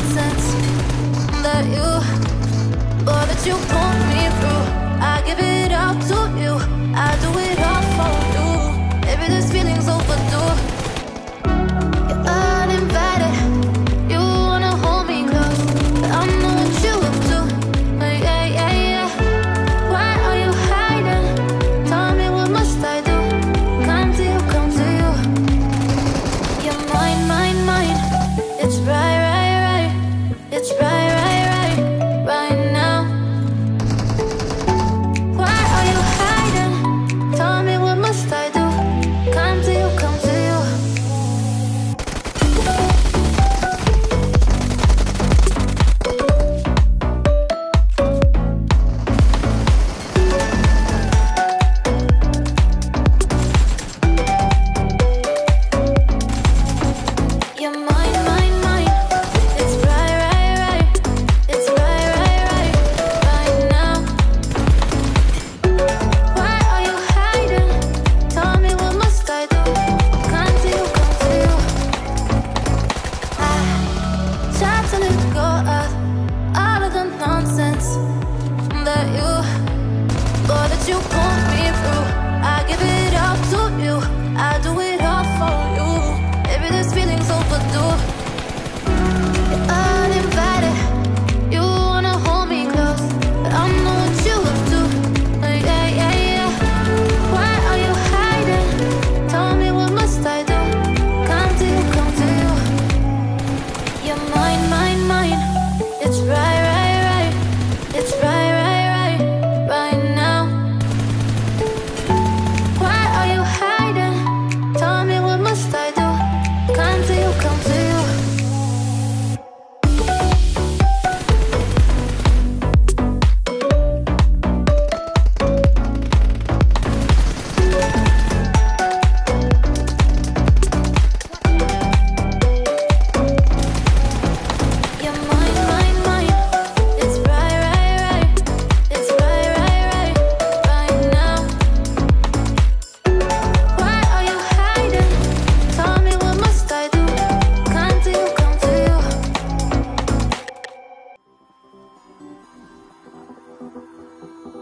nonsense that you, or that you pull me through. I give it up to you, I do it all for you. Maybe this feeling's overdue. You're uninvited, you wanna hold me close, but I know what you up to. Yeah, yeah, yeah. Why are you hiding? Tell me, what must I do? Come to you, come to you. You're mine, mine, mine. It's right, right, right. It's right, right, right. Right now. Why are you hiding? Tell me, what must I do? Come to you, come to you. You're mine, mine, mine. It's right, right, right. It's right, right, right. Right now. Why are you hiding? Tell me, what must I do? Come to you, come to you. I tried to let go of all of the nonsense that you, or that you pulled me through. I give it up to you, I do it all for you. Maybe this feeling's overdue. You're uninvited, you wanna hold me close, but I know what you up to. Yeah, yeah, yeah. Why are you hiding? Tell me, what must I do? Come to you, come to you. You're mine, mine, mine. It's right, right, right. It's right, right, right. Right now. Why are you hiding? Tell me, what must I do? Come to you, come to you. You're mine, mine, mine. It's right, right, right. It's right, right, right. Right now. Why are you hiding? Tell me, what must I do? Come to you, come to you.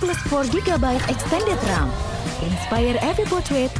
Plus 4 GB extended RAM. Inspire every portrait.